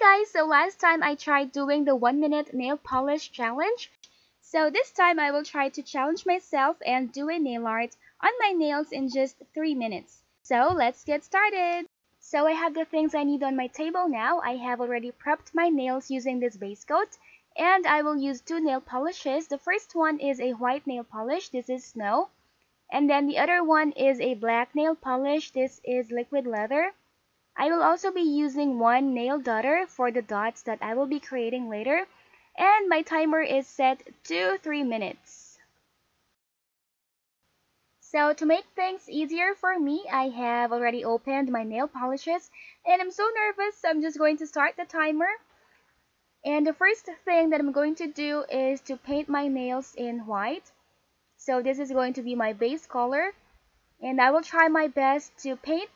guys, so last time I tried doing the 1-minute nail polish challenge. So this time I will try to challenge myself and do a nail art on my nails in just 3 minutes. So let's get started. So I have the things I need on my table now. I have already prepped my nails using this base coat. And I will use 2 nail polishes. The first one is a white nail polish. This is Snow. And then the other one is a black nail polish. This is Liquid Leather. I will also be using 1 nail dotter for the dots that I will be creating later, and my timer is set to 3 minutes. So to make things easier for me, I have already opened my nail polishes, and I'm so nervous, so I'm just going to start the timer. And the first thing that I'm going to do is to paint my nails in white. So this is going to be my base color, and I will try my best to paint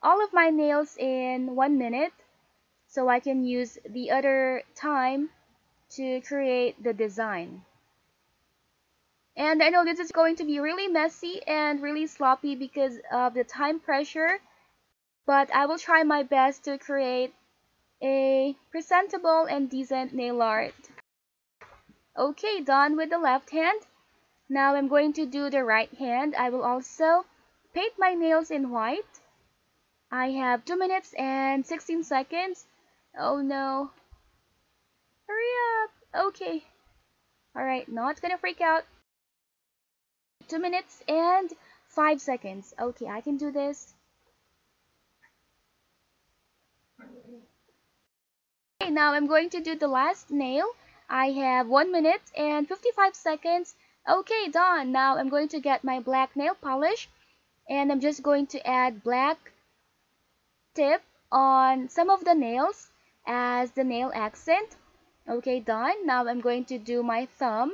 all of my nails in 1 minute so I can use the other time to create the design. And I know this is going to be really messy and really sloppy because of the time pressure, but I will try my best to create a presentable and decent nail art. Okay, done with the left hand. Now I'm going to do the right hand. I will also paint my nails in white. I have 2 minutes and 16 seconds. Oh no. Hurry up. Okay. Alright, not gonna freak out. 2 minutes and 5 seconds. Okay, I can do this. Okay, now I'm going to do the last nail. I have 1 minute and 55 seconds. Okay, done. Now I'm going to get my black nail polish. And I'm just going to add black tip on some of the nails as the nail accent. Okay, done. Now I'm going to do my thumb,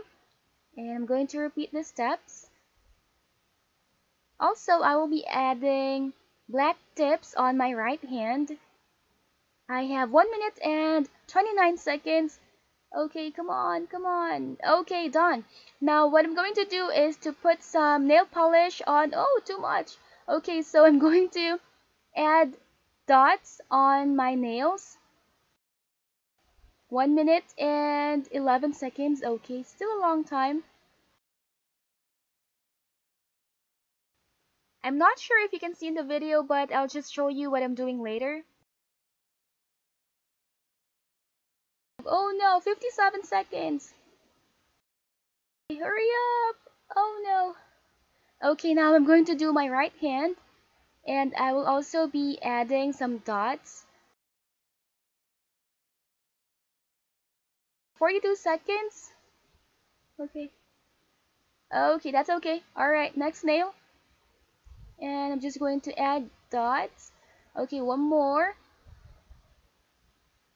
and I'm going to repeat the steps. Also, I will be adding black tips on my right hand. I have 1 minute and 29 seconds. Okay, come on, come on. Okay, done. Now what I'm going to do is to put some nail polish on. Oh, too much. Okay, so I'm going to add dots on my nails. 1 minute and 11 seconds. Okay, still a long time. I'm not sure if you can see in the video, but I'll just show you what I'm doing later. Oh no, 57 seconds. Okay, hurry up. Oh no. Okay, now I'm going to do my right hand. And I will also be adding some dots. 42 seconds. Okay. Okay, that's okay. Alright, next nail. And I'm just going to add dots. Okay, 1 more.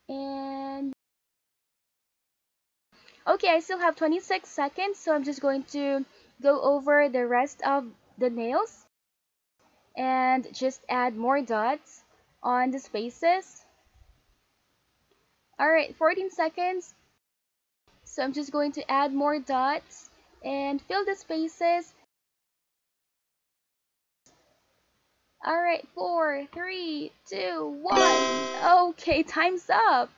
And... okay, I still have 26 seconds, so I'm just going to go over the rest of the nails. And just add more dots on the spaces. Alright, 14 seconds. So I'm just going to add more dots and fill the spaces. Alright, 4, 3, 2, 1. Okay, time's up.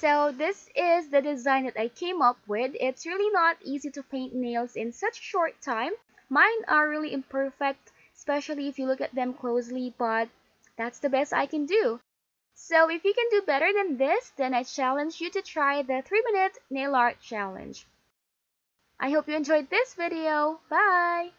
So this is the design that I came up with. It's really not easy to paint nails in such a short time. Mine are really imperfect, especially if you look at them closely, but that's the best I can do. So if you can do better than this, then I challenge you to try the 3-minute nail art challenge. I hope you enjoyed this video. Bye!